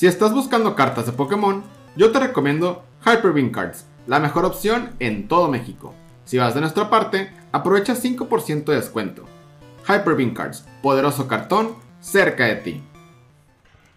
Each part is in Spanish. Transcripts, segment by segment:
Si estás buscando cartas de Pokémon, yo te recomiendo Hyper Beam Cards, la mejor opción en todo México. Si vas de nuestra parte, aprovecha 5% de descuento. Hyper Beam Cards, poderoso cartón cerca de ti.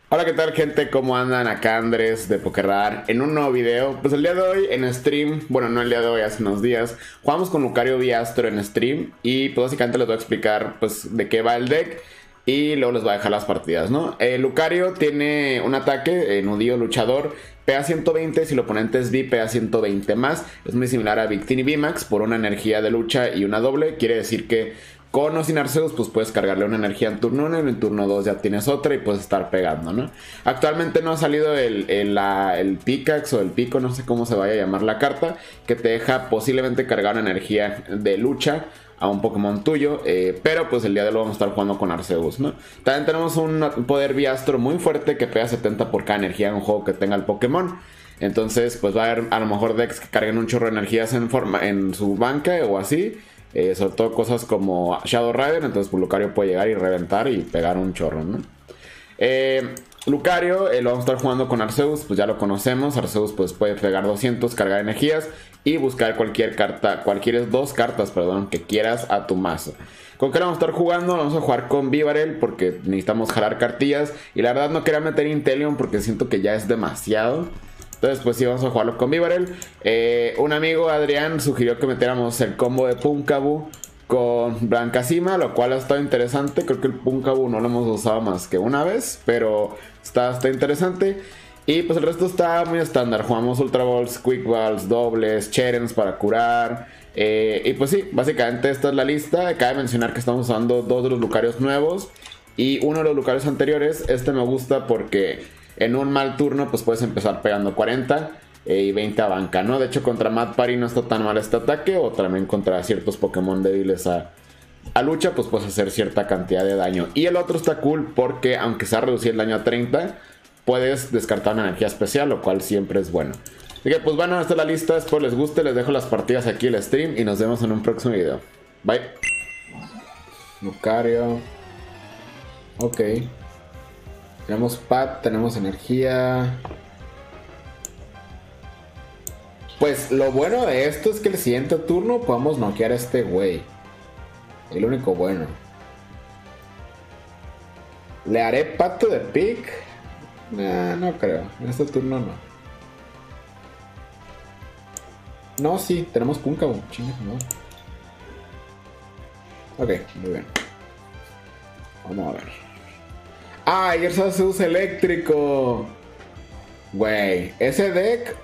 Hola, ¿qué tal, gente? ¿Cómo andan? Acá Andrés de Pokéradar en un nuevo video. Pues el día de hoy en stream, bueno, no el día de hoy, hace unos días, jugamos con Lucario VSTAR en stream y pues básicamente les voy a explicar pues de qué va el deck y luego les voy a dejar las partidas, ¿no? Lucario tiene un ataque, Nudío Luchador, PA 120, si el oponente es V, PA 120 más. Es muy similar a Victini VMAX por una energía de lucha y una doble, quiere decir que con o sin Arceus, pues puedes cargarle una energía en turno 1 y en turno 2 ya tienes otra y puedes estar pegando, ¿no? Actualmente no ha salido el Pickaxe o el Pico, no sé cómo se vaya a llamar la carta, que te deja posiblemente cargar una energía de lucha a un Pokémon tuyo, pero pues el día de hoy vamos a estar jugando con Arceus, ¿no? También tenemos un poder VSTAR muy fuerte que pega 70 por cada energía en un juego que tenga el Pokémon. Entonces pues va a haber a lo mejor decks que carguen un chorro de energías en su banca o así. Sobre todo cosas como Shadow Rider, entonces pues, Lucario puede llegar y reventar y pegar un chorro, ¿no? Lucario lo vamos a estar jugando con Arceus, pues ya lo conocemos. Arceus pues puede pegar 200, cargar energías y buscar cualquier carta, cualquier dos cartas que quieras a tu mazo. ¿Con qué lo vamos a estar jugando? Vamos a jugar con Bibarel porque necesitamos jalar cartillas y la verdad no quería meter Inteleon porque siento que ya es demasiado. Entonces pues sí, vamos a jugarlo con Bibarel. Un amigo, Adrián, sugirió que metiéramos el combo de Pumpkaboo con Blanca Cima, lo cual ha estado interesante. Creo que el Pumpkaboo no lo hemos usado más que una vez, pero está interesante. Y pues el resto está muy estándar. Jugamos Ultra Balls, Quick Balls, dobles, Cheren para curar. Y pues sí, básicamente esta es la lista. Cabe mencionar que estamos usando dos de los Lucarios nuevos y uno de los Lucarios anteriores. Este me gusta porque en un mal turno pues puedes empezar pegando 40 y 20 a banca, ¿no? De hecho contra Mad Party no está tan mal este ataque, o también contra ciertos Pokémon débiles a lucha pues puedes hacer cierta cantidad de daño. Y el otro está cool porque aunque sea reducir el daño a 30, puedes descartar una energía especial, lo cual siempre es bueno. Así que pues bueno, esta es la lista, espero les guste, les dejo las partidas aquí en el stream y nos vemos en un próximo video. Bye. Lucario. Ok. Tenemos Pat, tenemos energía. Pues lo bueno de esto es que el siguiente turno podemos noquear a este güey. El único bueno. ¿Le haré pato de pick? No creo. En este turno no. No, sí, tenemos Pumpkaboo. Chingas, no. Ok, muy bien. Vamos a ver. ¡Ah! Y eso se usa eléctrico. Güey, ese deck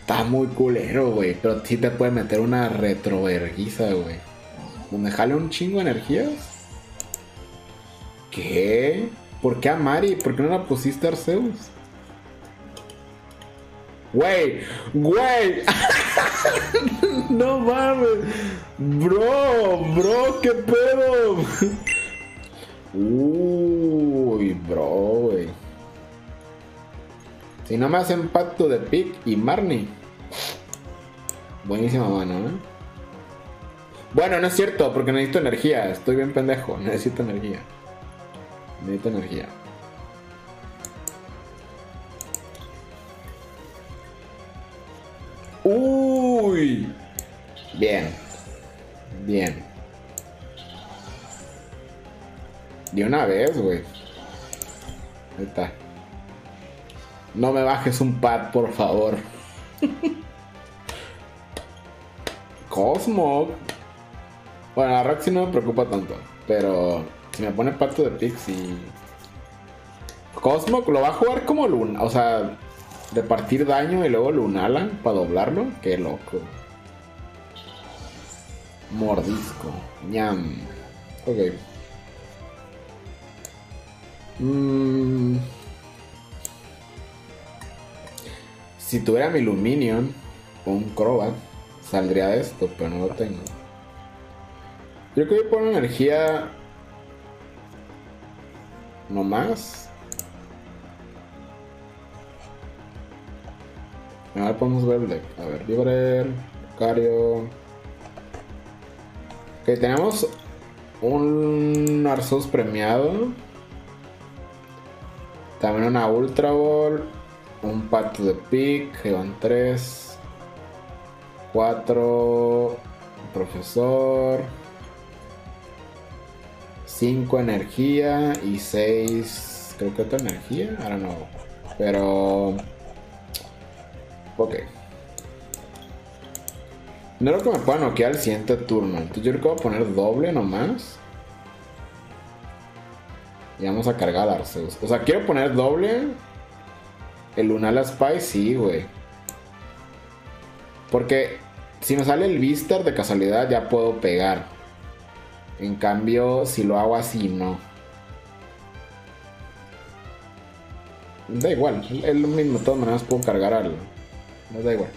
está muy culero, güey. Pero sí te puede meter una retroverguiza, güey. Donde jale un chingo de energías. ¿Qué? ¿Por qué a Mari? ¿Por qué no la pusiste a Arceus? Güey, güey. No mames. Bro, qué pedo. Uy, bro, güey. Si no me hacen pacto de pick y Marnie. Buenísima mano, ¿eh? Bueno, no es cierto, porque necesito energía. Estoy bien pendejo, necesito energía. Necesito energía. Uy. Bien. Bien. De una vez, güey. Ahí está. No me bajes un pad, por favor. Cosmog. Bueno, la Roxy no me preocupa tanto. Pero si me pone pato de Pixie. Y Cosmog lo va a jugar como Luna. O sea, repartir daño y luego Lunala para doblarlo. Qué loco. Mordisco. Ñam. Ok. Si tuviera mi Luminion o un Crobat, saldría de esto, pero no lo tengo. Yo creo que voy a poner energía. No más. Ahora podemos ver el deck. A ver, Bibarel, Lucario. Ok, tenemos un Arceus premiado. También una Ultra Ball. Un Pato de Pick. Que van 3. 4. Profesor. 5 energía. Y 6. Creo que otra energía. Ahora no. Pero. Ok. No creo que me pueda noquear el siguiente turno. Entonces yo creo que voy a poner doble nomás. Y vamos a cargar a Arceus. O sea, quiero poner doble. El Lunala Spy, sí, güey. Porque si me sale el Vistar de casualidad ya puedo pegar. En cambio, si lo hago así, no. Da igual. Es lo mismo. De todas maneras puedo cargar algo. No da igual.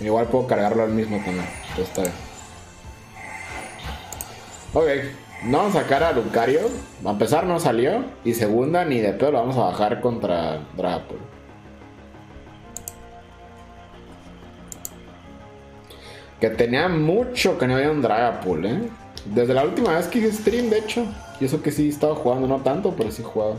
Igual puedo cargarlo al mismo también. Entonces está bien. Ok, no vamos a sacar a Lucario. A empezar no salió. Y segunda ni de pedo lo vamos a bajar contra Dragapult. Que tenía mucho que no había un Dragapult, ¿eh? Desde la última vez que hice stream, de hecho. Y eso que sí estaba jugando, no tanto, pero sí jugaba.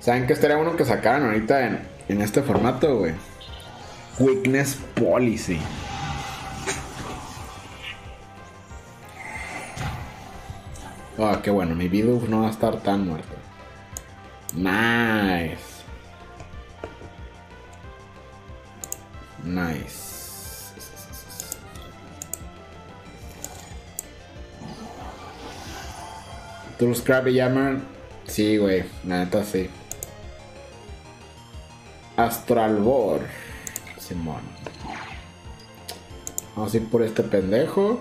¿Saben qué estaría bueno que sacaran ahorita en este formato, güey? Weakness Policy. Ah, oh, qué bueno. Mi Bidoof no va a estar tan muerto. Nice. Nice. ¿Tú los Krabby Jammer? Sí, güey. La neta, sí. Astral Ball. Simón. Vamos a ir por este pendejo.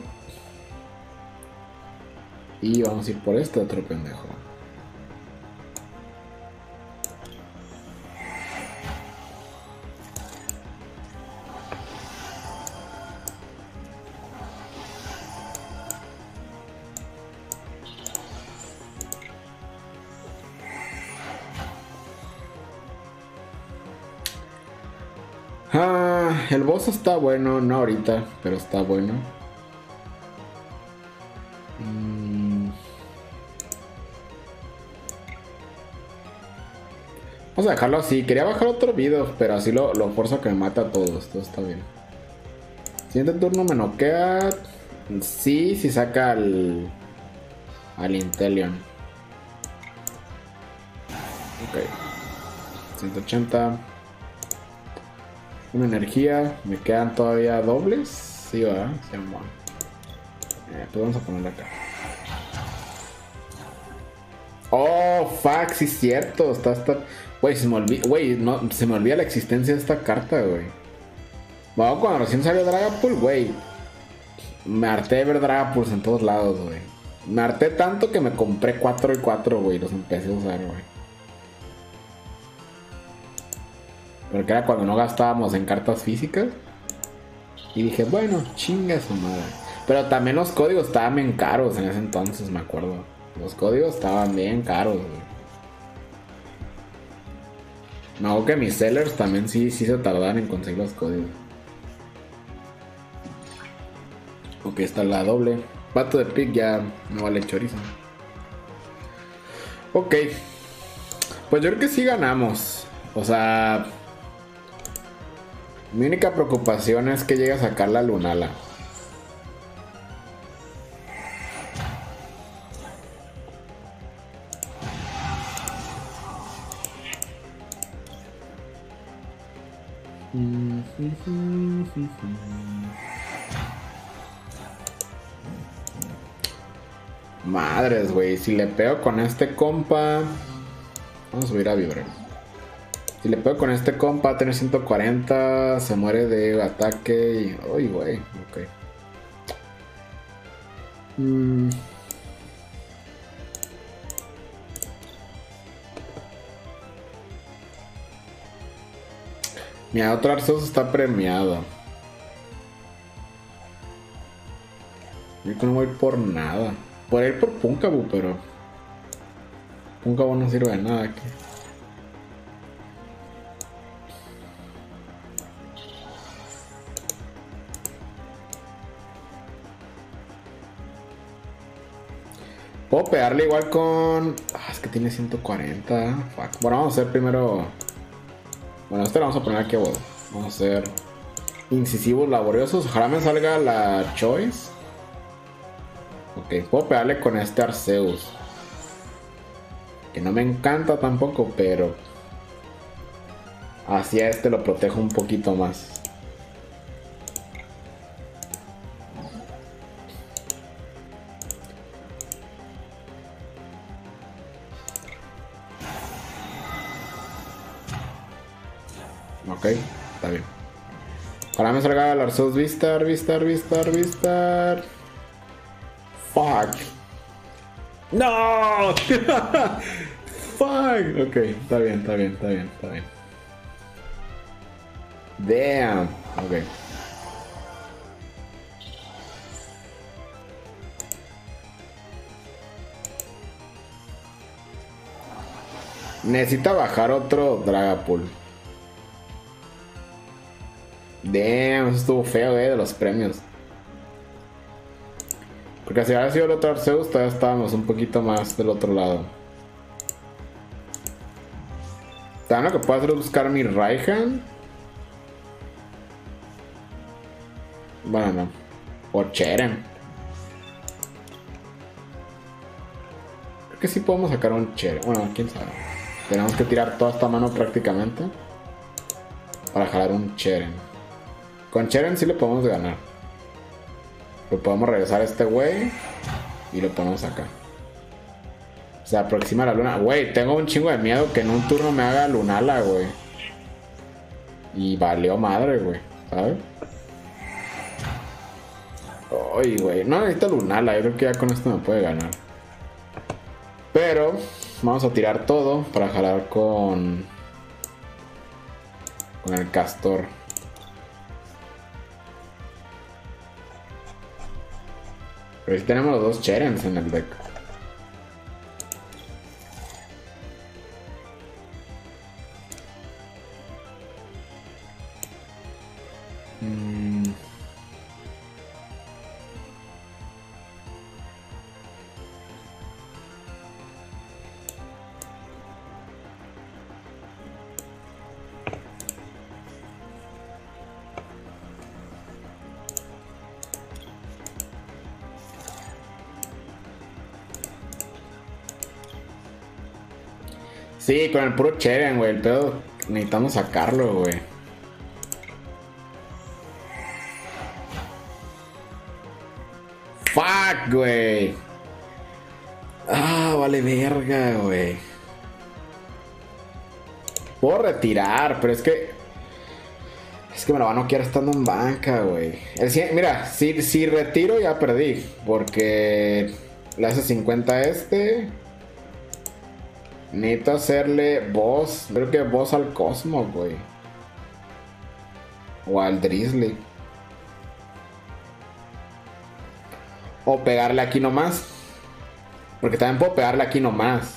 Y vamos a ir por este otro pendejo. El boss está bueno, no ahorita, pero está bueno. Vamos a dejarlo así. Quería bajar otro video, pero así lo forzo a que me mata a todos. Todo está bien. Siguiente turno me noquea. Sí, si saca al Inteleon. Ok. 180. Una energía, me quedan todavía dobles. Sí, va, se mueve. Pues vamos a ponerla acá. Oh, fuck, sí es cierto. Está hasta. Güey, se me olvida la existencia de esta carta, güey. Bueno, cuando recién salió Dragapult, güey. Me harté de ver Dragapult en todos lados, güey. Me harté tanto que me compré 4 y 4, güey. Los empecé a usar, güey. Porque era cuando no gastábamos en cartas físicas. Y dije, bueno, chinga su madre. Pero también los códigos estaban bien caros en ese entonces, me acuerdo. Los códigos estaban bien caros, güey. No, que mis sellers también sí se tardaban en conseguir los códigos. Ok, está la doble. Pato de pick ya no vale chorizo. Ok. Pues yo creo que sí ganamos. O sea... Mi única preocupación es que llegue a sacar la Lunala. Madres, güey. Si le pego con este compa... Vamos a subir a Bibarel. Si le pego con este compa, va a tener 140, se muere de ataque y... ¡Uy, güey! Ok. Mira, otro Arceus está premiado. Yo no voy a ir por nada. Podría ir por Pumpkaboo, pero Pumpkaboo no sirve de nada aquí. Puedo pegarle igual con... Ah, es que tiene 140. Fuck. Bueno, vamos a hacer primero... Bueno, este lo vamos a poner aquí a bodo. Vamos a hacer incisivos laboriosos. Ojalá me salga la Choice. Ok, puedo pegarle con este Arceus. Que no me encanta tampoco, pero... Hacia este lo protejo un poquito más. Ok, está bien. Ahora me salga el Arceus VSTAR. Fuck. No. Fuck. Ok, está bien. Damn. Ok. Necesita bajar otro Dragapult. Damn, eso estuvo feo, de los premios. Porque si hubiera sido el otro Arceus, todavía estábamos un poquito más del otro lado. También lo que puedo hacer es buscar mi Raihan. Bueno, no. O Cheren. Creo que sí podemos sacar un Cheren. Bueno, quién sabe. Tenemos que tirar toda esta mano prácticamente para jalar un Cheren. Con Cheren sí le podemos ganar. Lo podemos regresar a este güey y lo ponemos acá. Se aproxima la luna. Güey, tengo un chingo de miedo que en un turno me haga Lunala, güey. Y valió madre, güey. ¿Sabes? Ay, güey. No necesito Lunala. Yo creo que ya con esto me puede ganar. Pero vamos a tirar todo para jalar con... Con el Castor. Pero si tenemos los dos Cherens en el deck. Sí, con el puro Cheren, güey. El pedo necesitamos sacarlo, güey. Fuck, güey. Ah, vale verga, güey. Puedo retirar, pero es que... Es que me lo van a noquear estando en banca, güey. Mira, si retiro ya perdí. Porque le hace 50 a este... Necesito hacerle boss. Creo que boss al Cosmog, güey. O al Drizzly. O pegarle aquí nomás. Porque también puedo pegarle aquí nomás.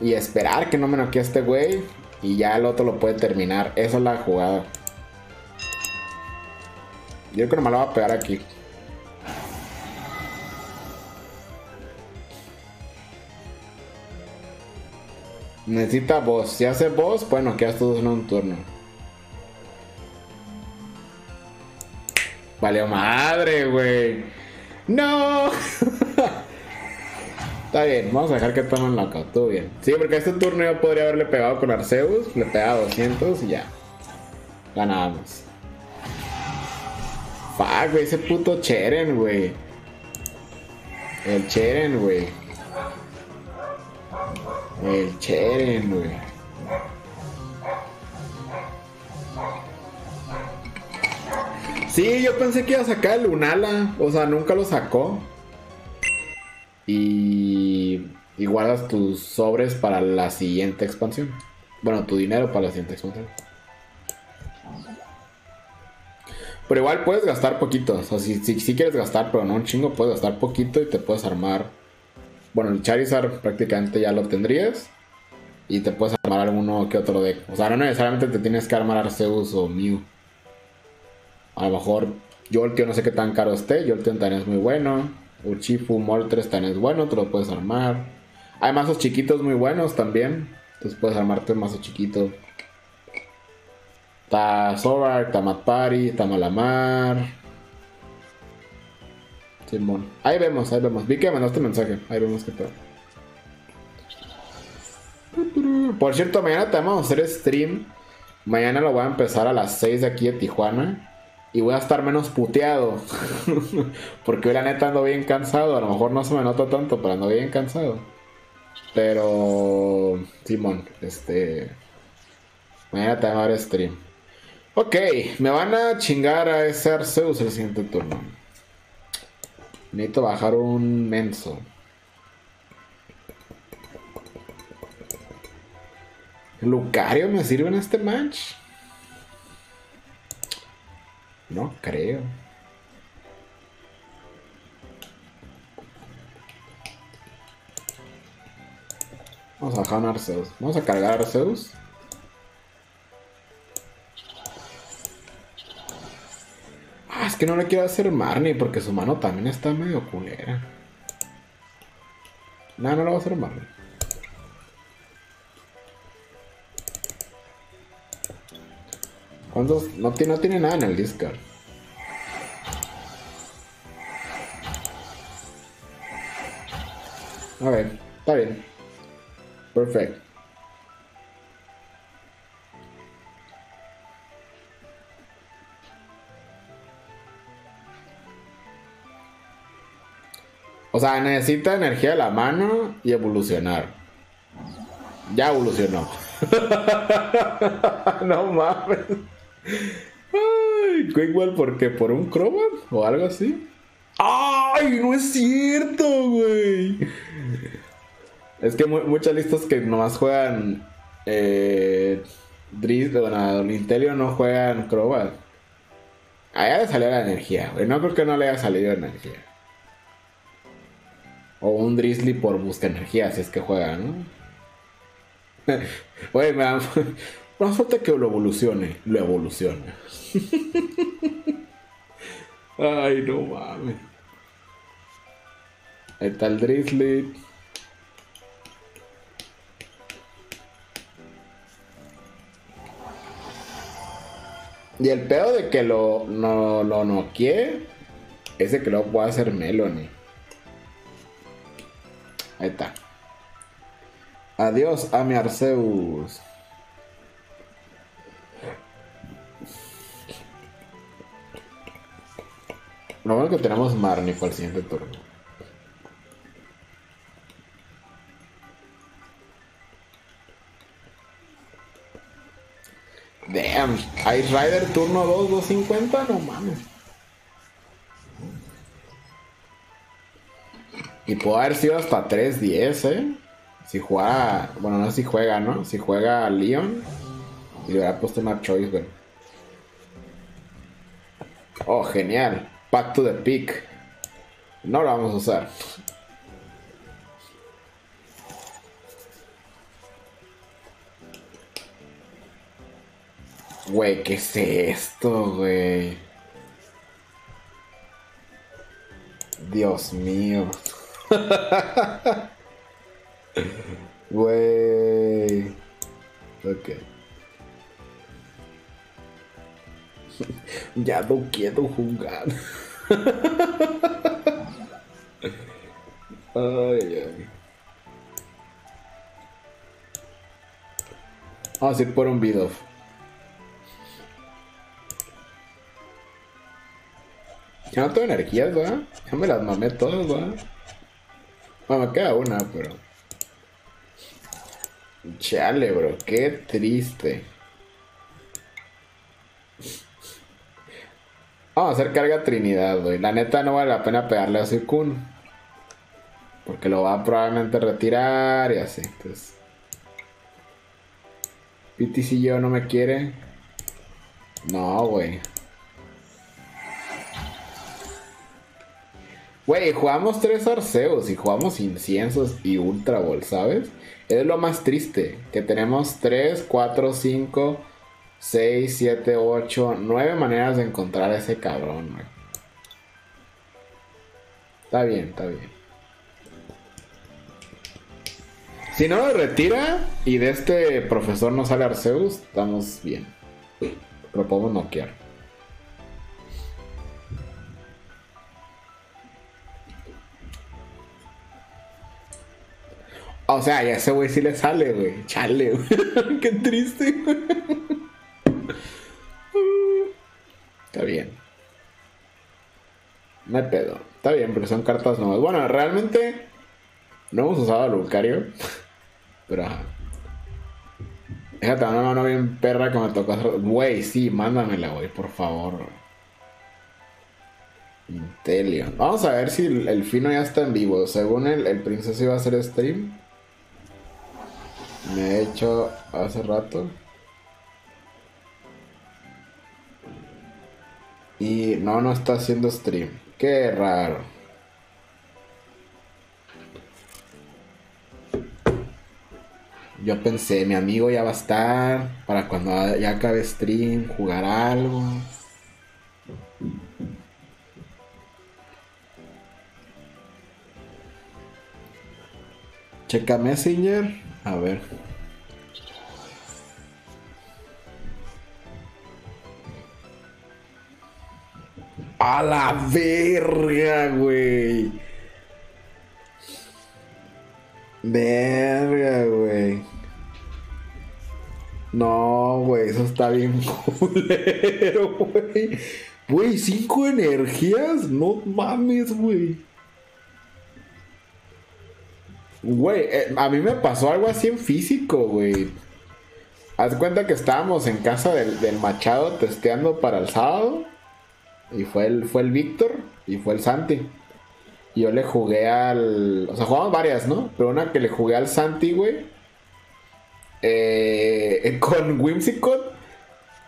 Y esperar que no me noquee este güey. Y ya el otro lo puede terminar. Esa es la jugada. Yo creo que nomás lo voy a pegar aquí. Necesita boss. Si hace boss, bueno, que estos dos en un turno. Valió madre, güey. ¡No! Está bien, vamos a dejar que tomen la cauta. Todo bien. Sí, porque este turno yo podría haberle pegado con Arceus. Le pegaba 200 y ya. Ganábamos. Fuck, güey. Ese puto Cheren, güey. El Cheren, güey. El Cheren, güey. Sí, yo pensé que iba a sacar el Lunala. O sea, nunca lo sacó. Y guardas tus sobres para la siguiente expansión. Bueno, tu dinero para la siguiente expansión. Pero igual puedes gastar poquito. O sea, si quieres gastar, pero no un chingo, puedes gastar poquito y te puedes armar. Bueno, el Charizard prácticamente ya lo obtendrías. Y te puedes armar alguno que otro deck. O sea, no necesariamente te tienes que armar Arceus o Mew. A lo mejor Jolteon, no sé qué tan caro esté. Jolteon también es muy bueno. Uchifu, Moltres también es bueno. Te lo puedes armar. Hay mazos chiquitos muy buenos también. Entonces puedes armarte un mazo chiquito. Está Zorak, está Mad Party, está Malamar. Simón. Ahí vemos, ahí vemos. Vi que mandaste mensaje. Ahí vemos qué tal. Por cierto, mañana te vamos a hacer stream. Mañana lo voy a empezar a las 6 de aquí de Tijuana. Y voy a estar menos puteado. Porque hoy la neta ando bien cansado. A lo mejor no se me nota tanto, pero ando bien cansado. Pero... Simón, mañana te va a dar stream. Ok, me van a chingar a ese Arceus el siguiente turno. Necesito bajar un menso. ¿Lucario me sirve en este match? No creo. Vamos a bajar un Arceus. Vamos a cargar a Arceus. Ah, es que no le quiero hacer Marnie porque su mano también está medio culera. No le voy a hacer Marnie. ¿Cuántos? No tiene nada en el discard. A ver, está bien. Perfecto. O sea, necesita energía de la mano y evolucionar. Ya evolucionó. No mames. Ay, Quickwell, porque por un Crobat o algo así. ¡Ay, no es cierto, güey! Es que muchas listas que nomás juegan Drizzly, bueno, Inteleon no juegan Crobat. Allá le salió la energía, güey. No creo que no le haya salido energía. O un Drizzly por busca energía, si es que juega, ¿no? Güey, me da... No falta que lo evolucione. Lo evoluciona. Ay, no mames. Ahí está el Drizzly. Y el pedo de que lo noquee es de que lo puede hacer Melanie. Ahí está. Adiós a mi Arceus. Lo bueno que tenemos Marnie para el siguiente turno. Damn. Ice Rider turno 2, 250. No mames. Y puede haber sido hasta 310, Si juega... Bueno, no si juega, ¿no? Si juega Leon. Y le hubiera puesto una Choice Belt. Oh, genial. Back to the Peak. No lo vamos a usar. Güey, ¿qué es esto, güey? Dios mío. Güey. Ok. Ya no quiero jugar. Ay, ay. Vamos a ir por un Bidoof. Ya no tengo energías, ¿verdad? Ya me las mamé todas, ¿verdad? Bueno, me queda una, pero... Chale, bro, qué triste. Vamos a hacer carga Trinidad, güey. La neta no vale la pena pegarle a Suicune. Porque lo va a probablemente retirar y así. Entonces... PTC yo no me quiere. No, güey. Güey, jugamos 3 Arceus y jugamos Inciensos y Ultra Ball, ¿sabes? Es lo más triste, que tenemos 3, 4, 5, 6, 7, 8, 9 maneras de encontrar a ese cabrón, güey. Está bien, está bien. Si no lo retira y de este profesor no sale Arceus, estamos bien. Lo podemos noquear. O sea, ya ese güey sí le sale, güey. Chale, güey. Qué triste, güey. Está bien. No hay pedo. Está bien, porque son cartas nuevas. Bueno, realmente no hemos usado a Lucario. Pero ajá. Déjate una mano bien perra que me tocó hacer. Güey, sí, mándamela, güey, por favor. Inteleon. Vamos a ver si el fino ya está en vivo. Según el princeso iba a hacer stream. Me he hecho hace rato. Y no, no está haciendo stream. Qué raro. Yo pensé, mi amigo ya va a estar para cuando ya acabe stream, jugar algo. Checa Messenger, a ver. A la verga, güey. Verga, güey. No, güey, eso está bien culero, güey. Güey, 5 energías, no mames, güey. Güey, a mí me pasó algo así en físico, güey. Haz cuenta que estábamos en casa del Machado testeando para el sábado. Y fue el Víctor y fue el Santi. Y yo le jugué al... O sea, jugamos varias, ¿no? Pero una que le jugué al Santi, güey. Con Whimsicott,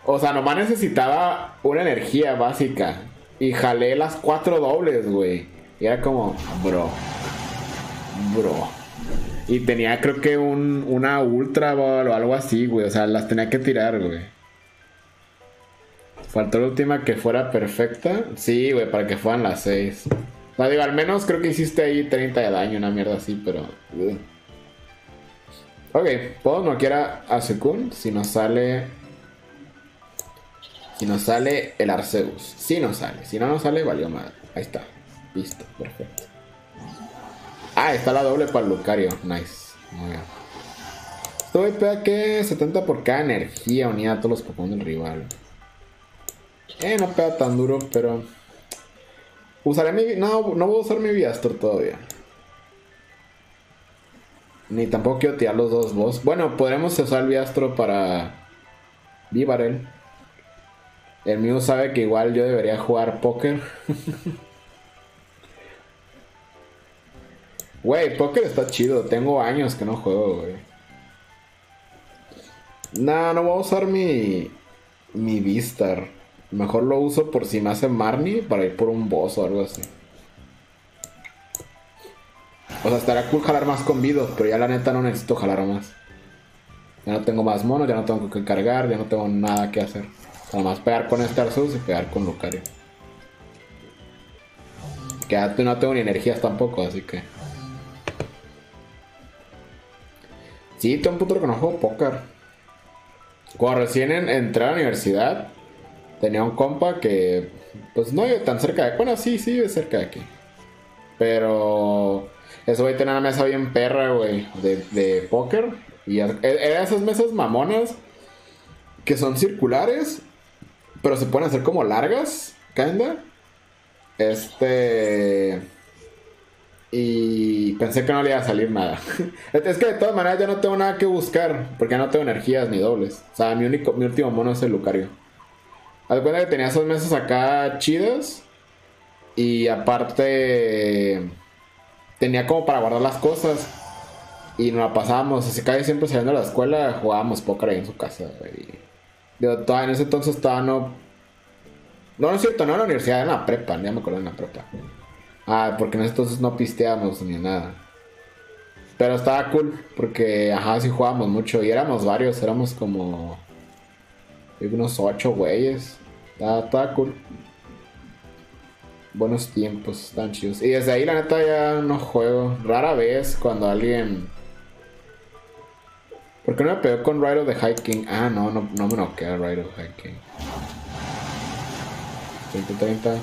o sea, nomás necesitaba una energía básica. Y jalé las 4 dobles, güey. Y era como, bro. Y tenía, creo que una Ultra Ball o algo así, güey. O sea, las tenía que tirar, güey. Faltó la última que fuera perfecta. Sí, güey, para que fueran las 6. O sea, digo, al menos creo que hiciste ahí 30 de daño, una mierda así, pero... Ok, puedo noquear a Suicune si nos sale. Si nos sale el Arceus. Si nos sale. Si no nos sale, valió madre. Ahí está. Listo, perfecto. Ah, está la doble para Lucario. Nice. Muy bien. Estoy pega que 70 por cada energía unida a todos los Pokémon del rival. No pega tan duro, pero. Usaré mi. No voy a usar mi Viastor todavía. Ni tampoco quiero tirar los dos boss. Bueno, podremos usar el Viastro para Bibarel. El Mew sabe que igual yo debería jugar póker. Güey, póker está chido. Tengo años que no juego, güey. No voy a usar mi VSTAR. Mejor lo uso por si me hace Marnie para ir por un boss o algo así. O sea, estará cool jalar más con Bidoof, pero ya la neta no necesito jalar más. Ya no tengo más monos, ya no tengo que cargar, ya no tengo nada que hacer. Nada más pegar con este Arceus y pegar con Lucario. Que ya no tengo ni energías tampoco, así que... Sí, tengo un puto que no juego póker. Cuando recién entré a la universidad, tenía un compa que... Pues no vive tan cerca de... Bueno, sí, vive cerca de aquí. Pero... Eso, güey, tenía una mesa bien perra, güey, de póker. Y era esas mesas mamonas que son circulares, pero se pueden hacer como largas, kinda. Y pensé que no le iba a salir nada. Es que de todas maneras ya no tengo nada que buscar, porque ya no tengo energías ni dobles. O sea, mi último mono es el Lucario. Haz cuenta que tenía esas mesas acá chidas. Y aparte... Tenía como para guardar las cosas. Y nos la pasábamos. Así que siempre saliendo de la escuela jugábamos póker ahí en su casa, güey. Yo todavía en ese entonces estaba no... No es cierto, no en la universidad, era en la prepa. Ya me acuerdo, en la prepa. Ah, porque nosotros no pisteamos ni nada. Pero estaba cool porque, ajá, sí jugábamos mucho. Y éramos varios, éramos como unos 8 güeyes. Estaba cool. Buenos tiempos, tan chidos. Y desde ahí la neta ya no juego. Rara vez cuando alguien... ¿Por qué no me pegó con Ride of the High King? Ah, no me noquea Ride of the High King. 130.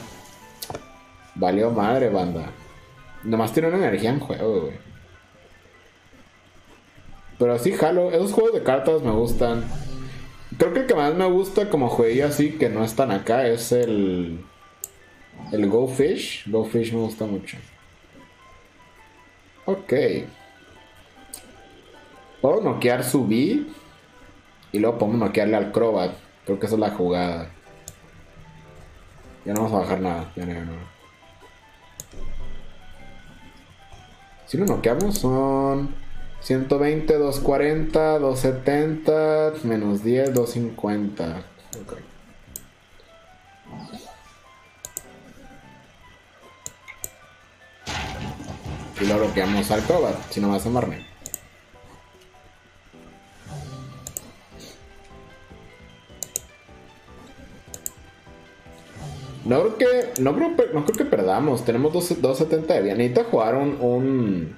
Valió madre, banda. Nomás tiene una energía en juego, güey. Pero sí, jalo. Esos juegos de cartas me gustan. Creo que el que más me gusta como jueguillo así, que no están acá, es el... el Go Fish. Go Fish me gusta mucho. Ok. Puedo noquear su B. Y luego podemos noquearle al Crobat. Creo que esa es la jugada. Ya no vamos a bajar nada. Ya no. Si lo noqueamos son... 120, 240, 270, menos 10, 250. Ok. Y lo bloqueamos al Crobat, si no va a asomarme. No creo que perdamos. Tenemos 270 de vida. Necesita jugar un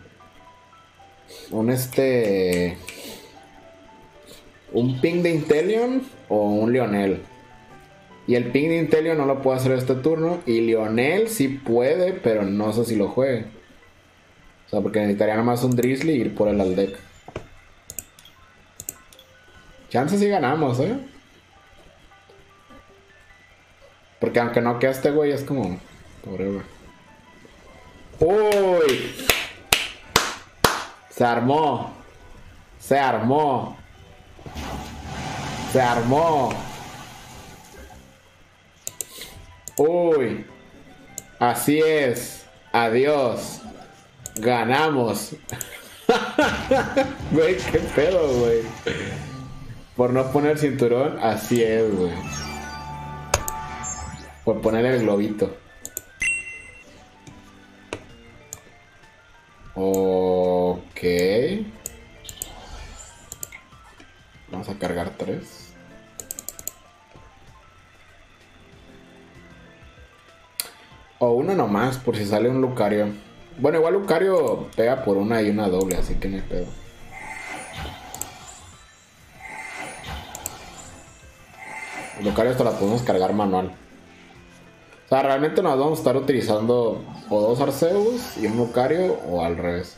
ping de Inteleon o un Leonel. Y el ping de Inteleon no lo puedo hacer este turno. Y Leonel sí puede, pero no sé si lo juegue. O sea, porque necesitaría nada más un Drizzly y ir por el Aldec. Chances si ganamos, ¿eh? Porque aunque no quede este güey, es como... pobre, güey. ¡Uy! Se armó. Se armó. Se armó. ¡Uy! Así es. Adiós. Ganamos. Güey, qué pedo, güey. Por no poner cinturón, así es, güey. Por poner el globito. Ok. Vamos a cargar 3. O uno nomás, por si sale un Lucario. Bueno, igual Lucario pega por una y una doble, así que no hay pedo. Lucario hasta la podemos cargar manual. O sea, realmente nos vamos a estar utilizando o dos Arceus y un Lucario o al revés.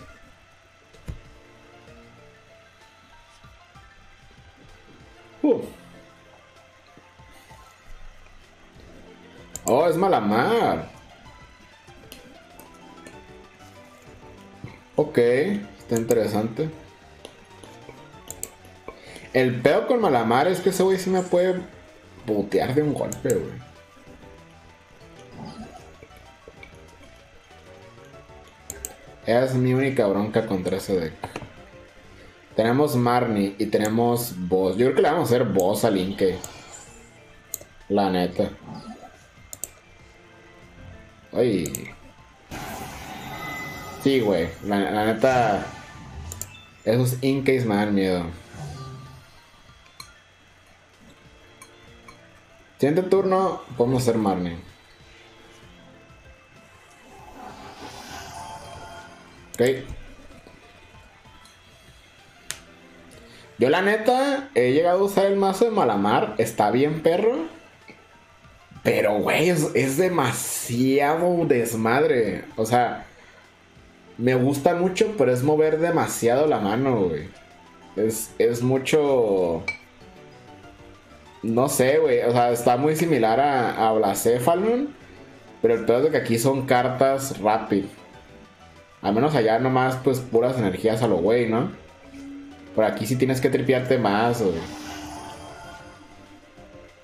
Oh, es Malamar. Ok, está interesante. El peor con Malamar es que ese güey sí me puede botear de un golpe, güey. Es mi única bronca contra ese deck. Tenemos Marnie y tenemos Boss. Yo creo que le vamos a hacer Boss al Inke. La neta. Ay... sí, güey. La neta... esos Inkeys me dan miedo. Siguiente turno, podemos hacer Marnie. Ok. Yo la neta he llegado a usar el mazo de Malamar. Está bien, perro. Pero, güey, es demasiado desmadre. O sea... me gusta mucho, pero es mover demasiado la mano, güey. Es mucho... no sé, güey. O sea, está muy similar a Blacephalon. Pero el peor es que aquí son cartas rápido. Al menos allá nomás, pues, puras energías a lo güey, ¿no? Por aquí sí tienes que tripearte más, güey.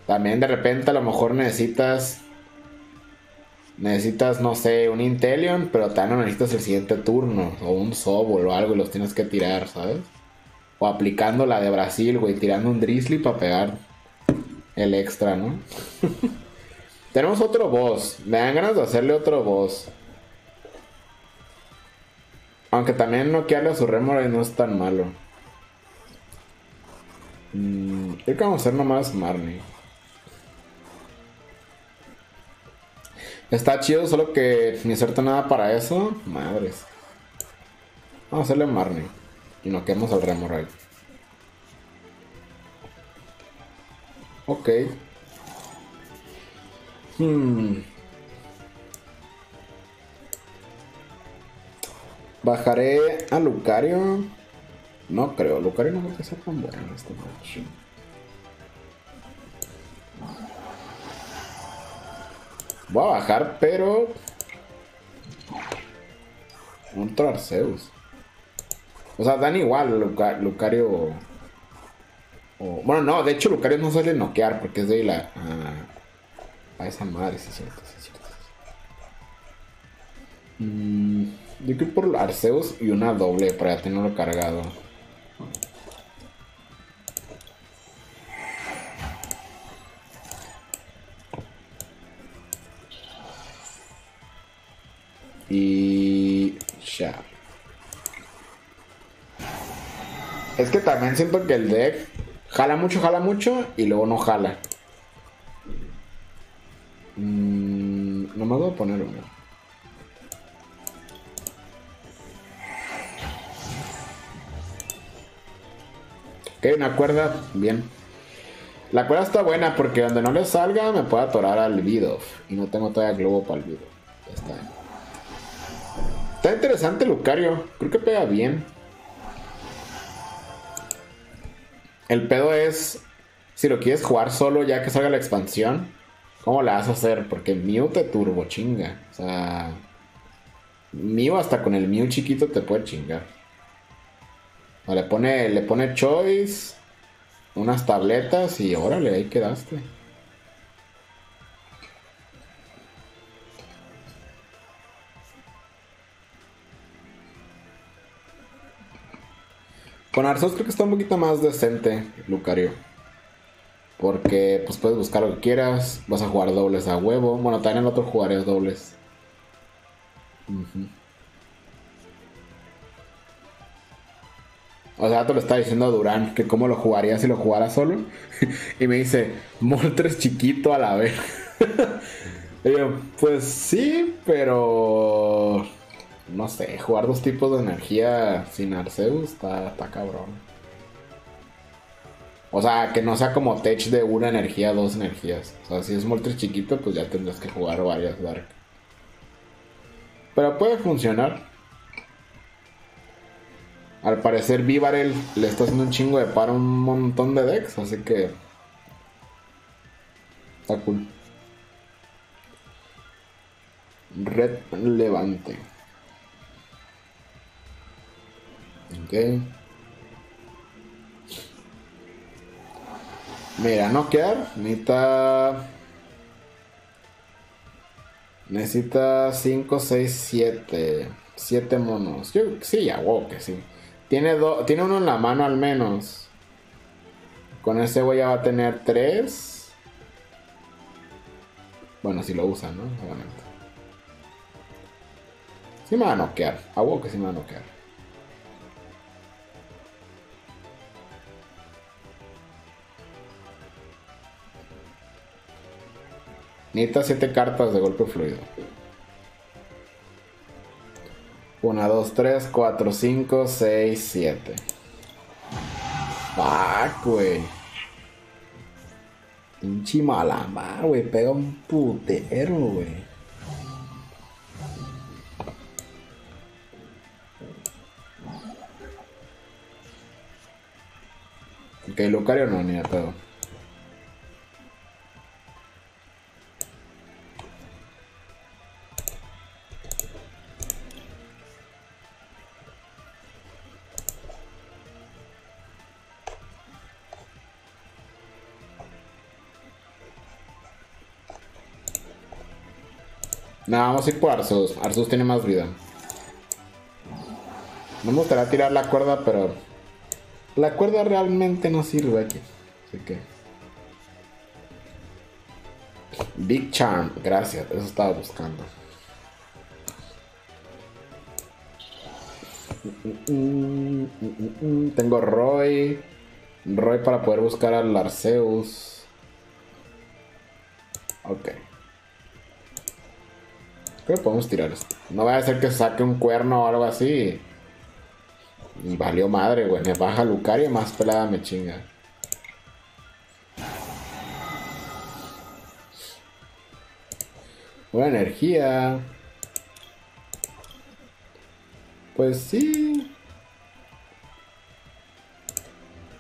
También de repente a lo mejor necesitas... necesitas, no sé, un Inteleon, pero también necesitas el siguiente turno. O un Sobol o algo y los tienes que tirar, ¿sabes? O aplicando la de Brasil, güey, tirando un Drizzly para pegar el extra, ¿no? Tenemos otro boss. Me dan ganas de hacerle otro boss. Aunque también noquearle a su Remorail no es tan malo. Creo que vamos a hacer nomás Marnie. Está chido, solo que ni suerte nada para eso. Madres. Vamos a hacerle Marnie. Y noqueamos al Remorail. Ok. Bajaré a Lucario. No creo, Lucario no va a ser tan bueno en este match. Voy a bajar, pero... Ultra Arceus. O sea, dan igual Lucario... O... Bueno, no, de hecho Lucario no suele noquear porque es de la... A esa madre, sí, cierto, sí, cierto. Yo creo por Arceus y una doble para ya tenerlo cargado. Y... ya. Es que también siento que el deck jala mucho y luego no jala. No me voy a poner uno. Ok, una cuerda, bien. La cuerda está buena porque donde no le salga me puede atorar al Bidoof. Y no tengo todavía globo para el Bidoof. Está interesante Lucario, creo que pega bien. El pedo es si lo quieres jugar solo ya que salga la expansión. ¿Cómo la vas a hacer? Porque Mew te turbo chinga. O sea... Mew hasta con el Mew chiquito te puede chingar. O le pone Choice. Unas tabletas y órale, ahí quedaste. Con Arceus creo que está un poquito más decente Lucario. Porque pues puedes buscar lo que quieras. Vas a jugar dobles a huevo. Bueno, también el otro jugaré dobles. O sea, te lo estaba diciendo a Durán que cómo lo jugaría si lo jugara solo. Y me dice, Moltres chiquito a la vez. Y yo, pues sí, pero... No sé, jugar dos tipos de energía sin Arceus está cabrón. O sea, que no sea como tech de una energía, dos energías. O sea, si es Moltres chiquito, pues ya tendrás que jugar varias Dark. Pero puede funcionar. Al parecer Bibarel le está haciendo un chingo de paro a un montón de decks, así que... Está cool. Relevante. Ok. Mira, noquear, necesita 5, 6, 7. 7 monos. Yo, sí, a huevo que sí. Tiene uno en la mano al menos. Con ese güey ya va a tener 3. Bueno, si lo usan, ¿no? Obviamente. Sí me va a noquear. A huevo que sí me va a noquear. Necesita 7 cartas de golpe fluido. 1, 2, 3, 4, 5, 6, 7. Fuck, güey. Pinche Malamar, güey. Pega un putero, güey. Ok, Lucario no, ni atado. No, vamos a ir por Arceus. Arceus tiene más vida. No me gustaría tirar la cuerda, pero... La cuerda realmente no sirve aquí. Así que... Big Charm. Gracias, eso estaba buscando. Tengo Roy. Roy para poder buscar al Arceus. Ok. Creo que podemos tirar esto. No vaya a ser que saque un cuerno o algo así. Y valió madre, güey. Me baja Lucario y más pelada me chinga. Buena energía. Pues sí.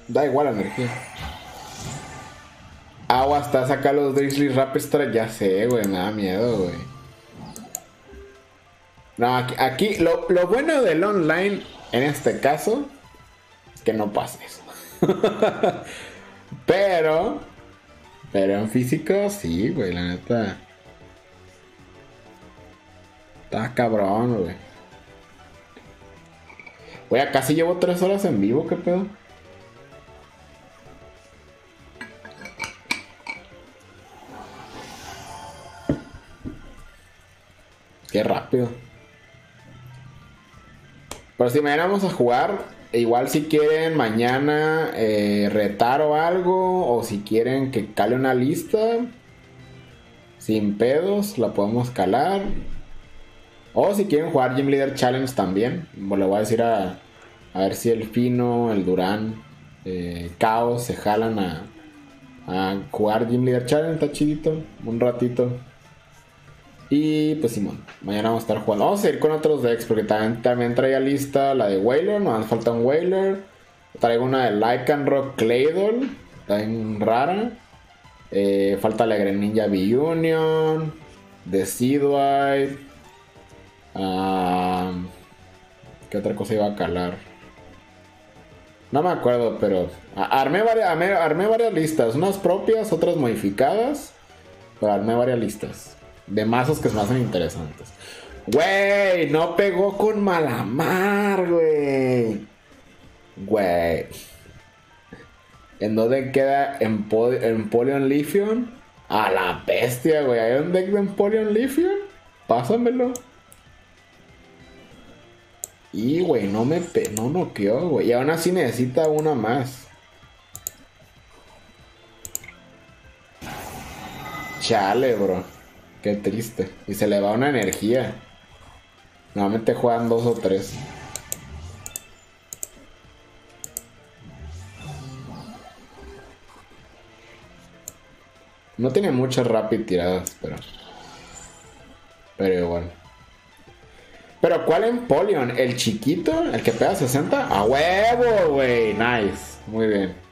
Da igual la energía. Agua hasta sacar los Drizzly Rapstar. Ya sé, güey. Me da miedo, güey. No, aquí lo bueno del online en este caso es que no pasa eso. Pero en físico sí, güey. La neta. Está cabrón, güey. Güey, acá sí llevo 3 horas en vivo, ¿qué pedo? Qué rápido. Pero si mañana vamos a jugar, igual si quieren mañana retar o algo, o si quieren que cale una lista, sin pedos, la podemos calar. O si quieren jugar Gym Leader Challenge también. Le voy a decir a ver si el Fino, el Durán, Caos se jalan a jugar Gym Leader Challenge. Está chidito, un ratito. Y pues Simón, mañana vamos a estar jugando. Vamos a ir con otros decks porque también traía lista la de Wailer. Nos hace falta un Wailer. Traigo una de Lycanroc Claydol, también rara. Falta la Greninja V-Union, Decidueye. ¿Qué otra cosa iba a calar? No me acuerdo, pero armé varias listas. Unas propias, otras modificadas. Pero armé varias listas de mazos que se me hacen interesantes. Güey, no pegó con Malamar, güey. Güey. ¿En dónde queda Empoleon Leafeon? A la bestia, güey. ¿Hay un deck de Empoleon Leafeon? Pásamelo. Y, güey, no noqueó, güey. Y aún así necesita una más. Chale, bro. Qué triste. Y se le va una energía. Normalmente juegan 2 o 3. No tiene muchas rapid tiradas, pero igual. ¿Pero cuál Empoleon? ¿El chiquito? ¿El que pega 60? ¡A huevo, güey! Nice. Muy bien.